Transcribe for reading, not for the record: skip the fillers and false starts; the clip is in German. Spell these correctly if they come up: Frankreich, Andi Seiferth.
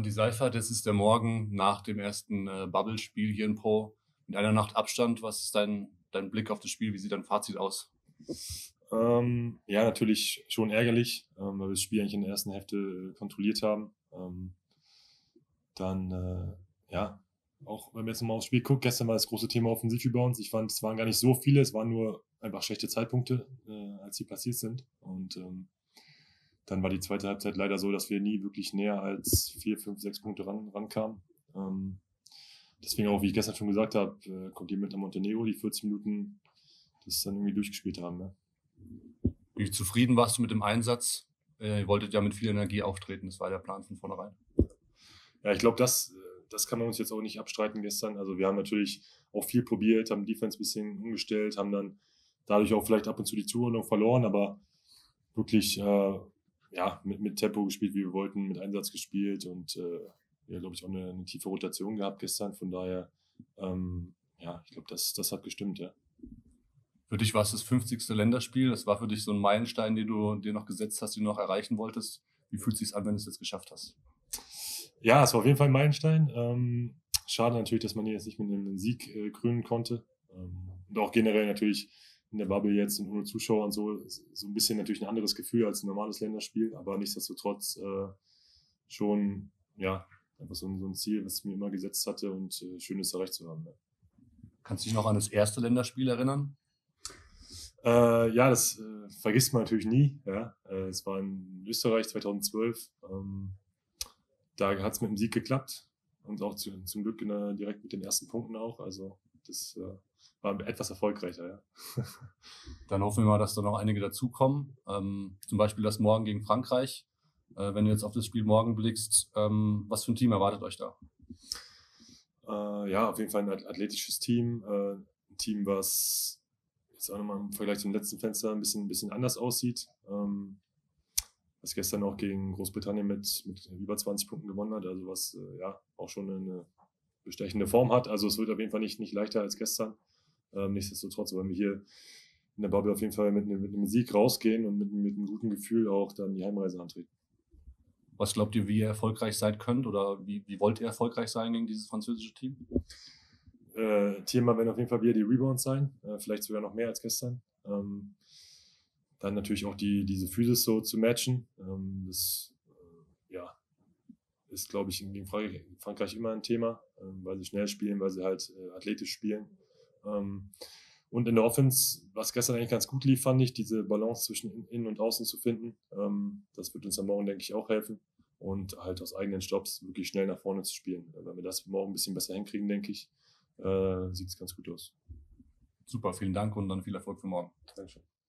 Andi Seiferth. Das ist der Morgen nach dem ersten Bubble-Spiel hier in Pro. Mit einer Nacht Abstand, was ist dein Blick auf das Spiel? Wie sieht dein Fazit aus? Ja, natürlich schon ärgerlich, weil wir das Spiel eigentlich in der ersten Hälfte kontrolliert haben. Dann, auch wenn man jetzt nochmal aufs Spiel guckt, gestern war das große Thema Offensive bei uns. Ich fand, es waren gar nicht so viele, es waren nur einfach schlechte Zeitpunkte, als sie passiert sind. Und dann war die zweite Halbzeit leider so, dass wir nie wirklich näher als 4, 5, 6 Punkte rankamen. Deswegen auch, wie ich gestern schon gesagt habe, kommt ihr mit am Montenegro, die 40 Minuten das dann irgendwie durchgespielt haben. Ne? Wie zufrieden warst du mit dem Einsatz? Ihr wolltet ja mit viel Energie auftreten, das war der Plan von vornherein. Ja, ich glaube, das kann man uns jetzt auch nicht abstreiten gestern. Also wir haben natürlich auch viel probiert, haben Defense ein bisschen umgestellt, haben dann dadurch auch vielleicht ab und zu die Zuordnung verloren, aber wirklich mit Tempo gespielt, wie wir wollten, mit Einsatz gespielt und glaube ich, auch eine tiefe Rotation gehabt gestern. Von daher, ich glaube, das hat gestimmt, ja. Für dich war es das 50. Länderspiel. Das war für dich so ein Meilenstein, den du dir noch gesetzt hast, den du noch erreichen wolltest. Wie fühlt es sich an, wenn du es jetzt geschafft hast? Ja, es war auf jeden Fall ein Meilenstein. Schade natürlich, dass man jetzt nicht mit einem Sieg krönen konnte. Und auch generell natürlich in der Bubble jetzt und ohne Zuschauer und so ein bisschen natürlich ein anderes Gefühl als ein normales Länderspiel. Aber nichtsdestotrotz schon, ja, einfach so ein Ziel, was ich mir immer gesetzt hatte und Schönes erreicht zu haben. Ne? Kannst du dich noch an das erste Länderspiel erinnern? Das vergisst man natürlich nie. Ja? Es war in Österreich 2012. Da hat es mit dem Sieg geklappt und auch zum Glück direkt mit den ersten Punkten auch. Also das war etwas erfolgreicher. Ja. Dann hoffen wir mal, dass da noch einige dazukommen. Zum Beispiel das Morgen gegen Frankreich. Wenn du jetzt auf das Spiel morgen blickst, was für ein Team erwartet euch da? Auf jeden Fall ein athletisches Team. Ein Team, was jetzt auch nochmal im Vergleich zum letzten Fenster ein bisschen anders aussieht. Was gestern auch gegen Großbritannien mit über 20 Punkten gewonnen hat. Also was auch schon eine bestechende Form hat. Also es wird auf jeden Fall nicht leichter als gestern. Nichtsdestotrotz, wenn wir hier in der Bubble auf jeden Fall mit einem Sieg rausgehen und mit einem guten Gefühl auch dann die Heimreise antreten. Was glaubt ihr, wie ihr erfolgreich sein könnt oder wie wollt ihr erfolgreich sein gegen dieses französische Team? Thema werden auf jeden Fall wieder die Rebounds sein, vielleicht sogar noch mehr als gestern. Dann natürlich auch diese Physis so zu matchen. Das ist, glaube ich, gegen Frankreich immer ein Thema, weil sie schnell spielen, weil sie halt athletisch spielen. Und in der Offense, was gestern eigentlich ganz gut lief, fand ich, diese Balance zwischen Innen und Außen zu finden. Das wird uns am Morgen, denke ich, auch helfen. Und halt aus eigenen Stops wirklich schnell nach vorne zu spielen. Wenn wir das morgen ein bisschen besser hinkriegen, denke ich, sieht es ganz gut aus. Super, vielen Dank und dann viel Erfolg für morgen. Dankeschön.